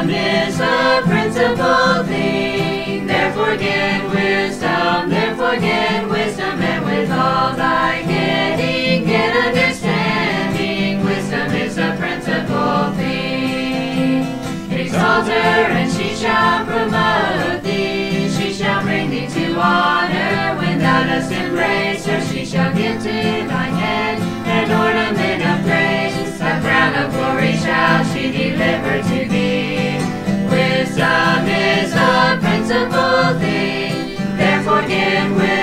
Wisdom is the principal thing. Therefore get wisdom, therefore get wisdom, and with all thy getting get understanding. Wisdom is the principal thing. Exalt her and she shall promote thee, she shall bring thee to honor. When thou dost embrace her, she shall give to thine head an ornament of grace, a crown of glory shall she deliver to thee. Wisdom is the principal thing, therefore give wisdom.